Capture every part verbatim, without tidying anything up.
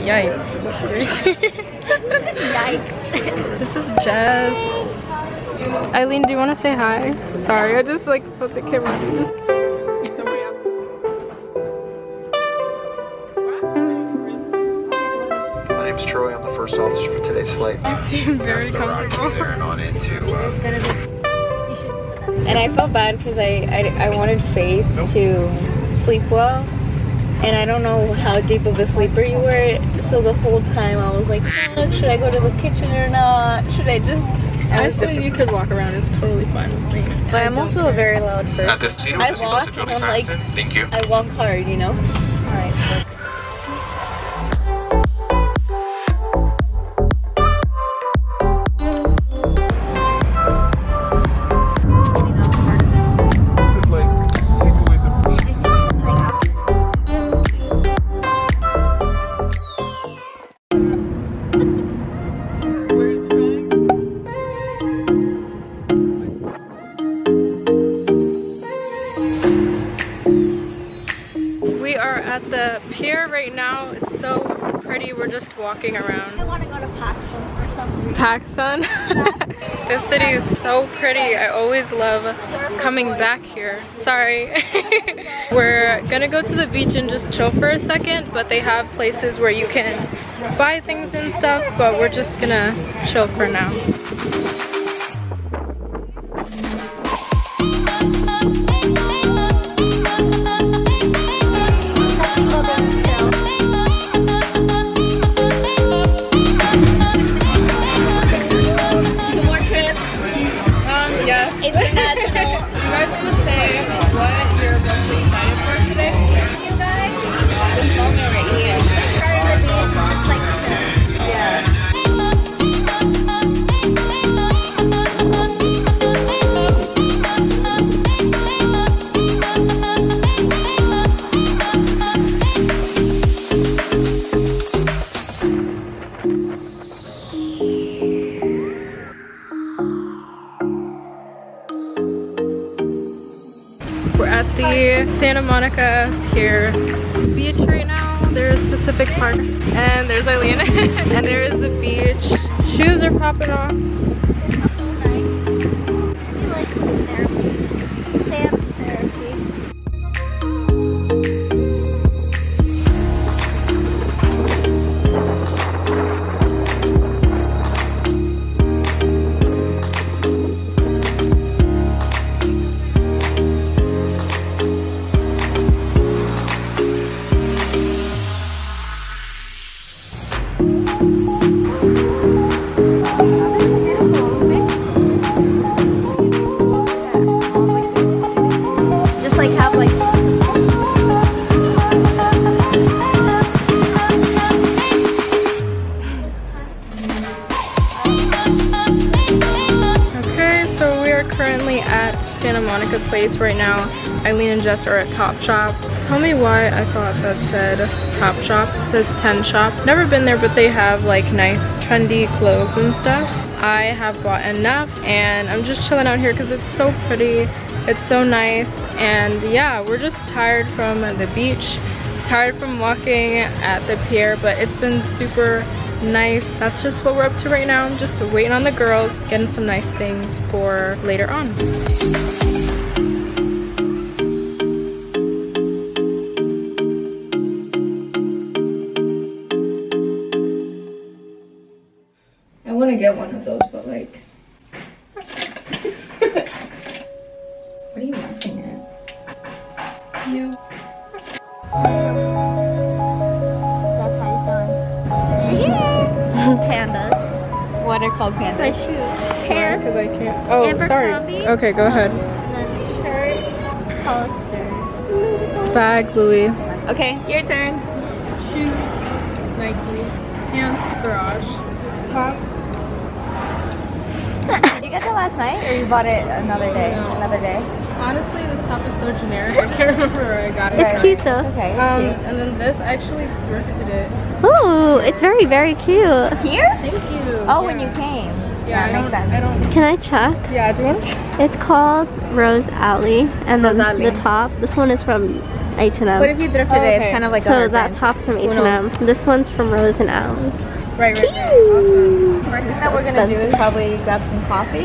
Yikes. What crazy. Yikes. This is Jess. Eileen, do you want to say hi? Sorry, I just like put the camera on. Just Troy, I'm the first officer for today's flight. You seem very comfortable. On into, uh, and I felt bad because I, I I wanted Faith nope. to sleep well, and I don't know how deep of a sleeper you were. So the whole time I was like, oh, should I go to the kitchen or not? Should I just? I, I say you could walk around. It's totally fine with me. But I I'm also care. a very loud person. At this scene, I walk. And I'm like, thank you. I walk hard, you know. All right. So. Walking around. I want to go to Pacsun or something. Pacsun? This city is so pretty. I always love coming back here. Sorry. We're gonna go to the beach and just chill for a second, but they have places where you can buy things and stuff, but we're just gonna chill for now. Santa Monica Pier beach right now. There's Pacific Park and there's Eileen and there is the beach. Shoes are popping off. It's so nice. We like therapy. They have place right now. Eileen and Jess are at Top Shop. Tell me why I thought that said Top Shop. It says ten shop. Never been there, but they have like nice trendy clothes and stuff. I have bought enough and I'm just chilling out here because it's so pretty. It's so nice. And yeah, we're just tired from the beach, tired from walking at the pier, but it's been super nice. That's just what we're up to right now. I'm just waiting on the girls, getting some nice things for later on. I get one of those, but like, what are you laughing at? You. That's how you feeling. Yeah. Pandas. What are called pandas? My shoes. Pants. Because I can't. Oh, Amber sorry. Coffee. Okay, go ahead. And then shirt, Hollister. Bag, Louis. Okay, your turn. Shoes, Nike. Pants, Garage. Top. Did you get that last night, or you bought it another day? No. Another day. Honestly, this top is so generic. I can't remember where I got it. It's right. Cute though. Okay. Um, cute. And then this, I actually thrifted it. Ooh, it's very, very cute. Here? Thank you. Oh, yeah. When you came. Yeah, that makes sense. I don't... Can I check? Yeah, do you want to check? It's called Rose Alley, and Rose Alley. The top. This one is from H and M. What if you thrift today? Oh, okay. It's kind of like so that top's from H and M. This one's from Rose and Alley. Right, right, right. Awesome. The first thing that we're gonna do is probably grab some coffee.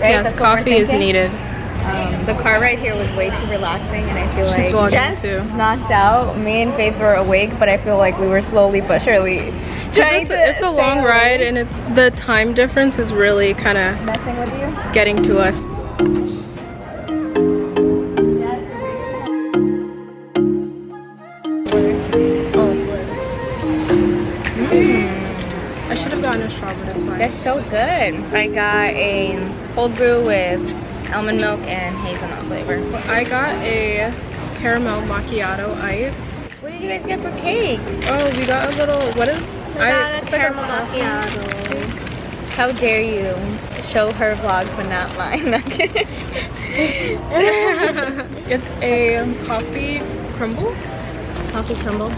Right? Yes, that's coffee is needed. Um, the car ride here was way too relaxing, and I feel She's like just too. knocked out. Me and Faith were awake, but I feel like we were slowly but surely trying it's, to. It's a long awake. ride, and it's the time difference is really kind of messing with you, getting to us. I should have gotten a straw, but it's fine. That's so good. I got a cold brew with almond milk and hazelnut flavor. I got a caramel macchiato iced. What did you guys get for cake? Oh, we got a little, what is? We I got a it's caramel like a macchiato. How dare you show her vlog but not mine. It's a coffee crumble. Coffee crumble.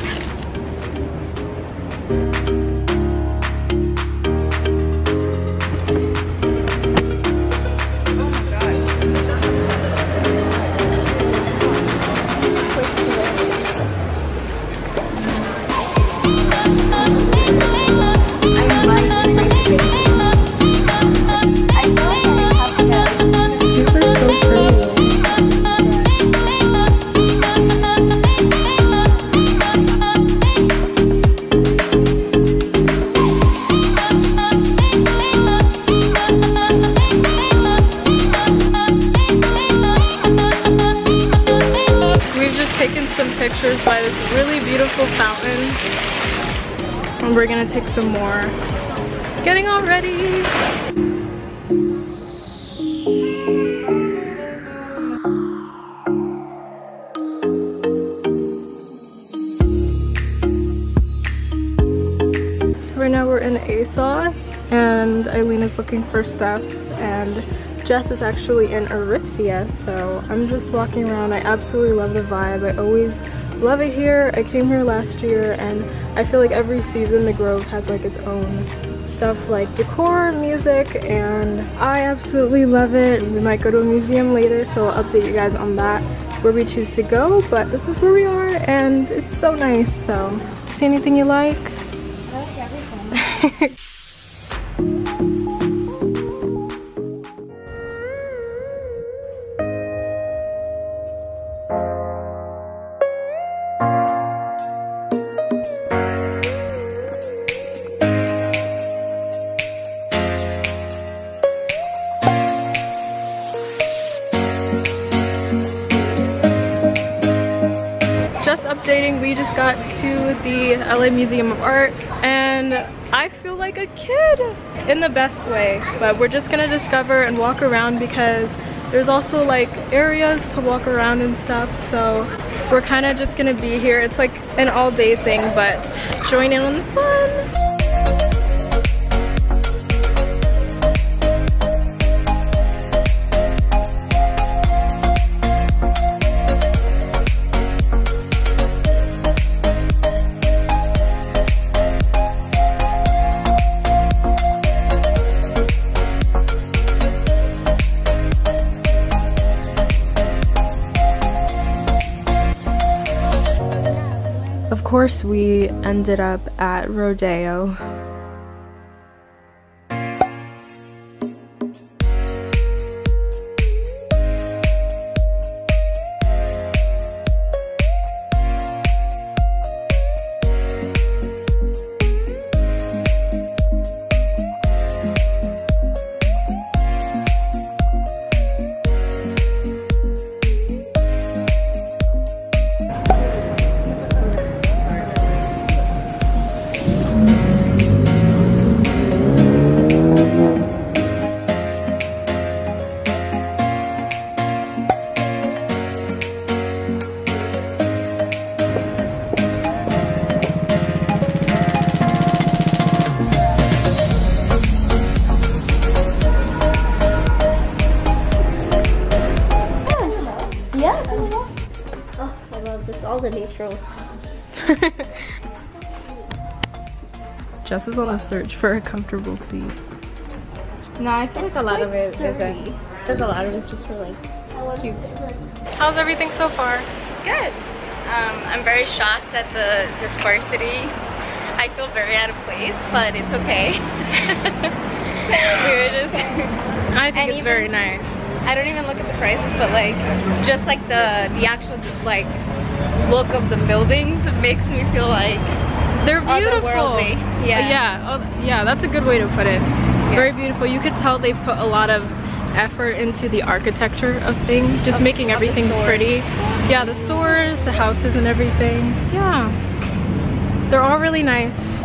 By this really beautiful fountain, and we're gonna take some more. Getting all ready. Right now we're in ASOS, and Eileen is looking for stuff, and Jess is actually in Aritzia, so I'm just walking around. I absolutely love the vibe. I always love it here. I came here last year, and I feel like every season the Grove has like its own stuff like decor, music, and I absolutely love it. We might go to a museum later, so I'll update you guys on that, where we choose to go, but this is where we are, and it's so nice. So, see anything you like? I like everything. We just got to the L A Museum of Art, and I feel like a kid in the best way, but we're just gonna discover and walk around because there's also like areas to walk around and stuff, so we're kind of just gonna be here. It's like an all-day thing, but join in on the fun. Of course, we ended up at Rodeo. Jess is on a search for a comfortable seat. No, I think it's a lot of it sturdy. is a, there's a lot of it's just for like cute. How's everything so far? Good. Um, I'm very shocked at the disparity. I feel very out of place, but it's okay. We were just... I think it's even, very nice. I don't even look at the prices, but like, just like the, the actual like look of the buildings, it makes me feel like they're beautiful. Otherworldly. Yeah. Yeah. Yeah, that's a good way to put it. Yeah. Very beautiful. You could tell they put a lot of effort into the architecture of things, just of, making everything pretty. Yeah, the stores, the houses and everything. Yeah. They're all really nice.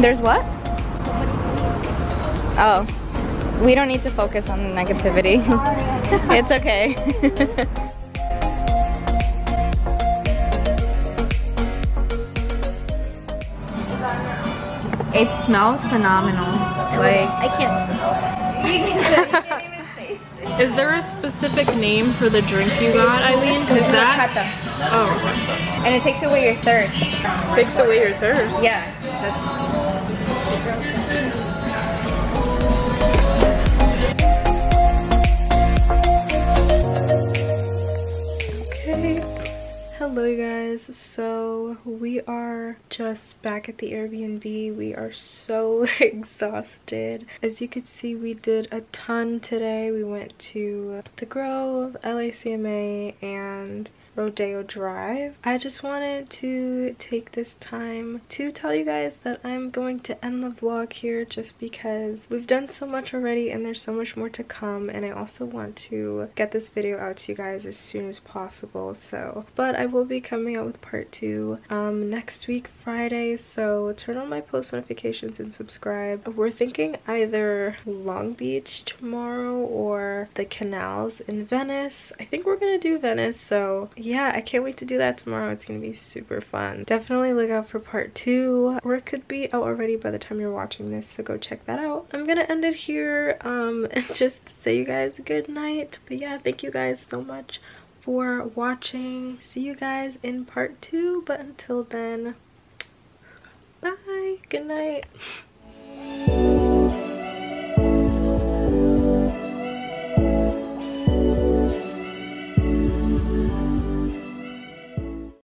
There's what? Oh. We don't need to focus on the negativity. It's okay. It smells phenomenal. Like, I can't smell it. You can't even taste it. Is there a specific name for the drink you got, Eileen? Is that? Oh. And it takes away your thirst. It takes away your thirst? Yeah. That's hello you guys, so we are just back at the Airbnb. We are so exhausted. As you can see, we did a ton today. We went to The Grove, L A C M A, and Rodeo Drive. I just wanted to take this time to tell you guys that I'm going to end the vlog here just because we've done so much already and there's so much more to come, and I also want to get this video out to you guys as soon as possible. So, but I will be coming out with part two um, next week Friday, so turn on my post notifications and subscribe. We're thinking either Long Beach tomorrow or the canals in Venice. I think we're gonna do Venice, so yeah, I can't wait to do that tomorrow. It's gonna be super fun. Definitely look out for part two, or it could be out already by the time you're watching this, so go check that out. I'm gonna end it here um and just say you guys good night. But yeah, thank you guys so much for watching. See you guys in part two, but until then, bye, good night.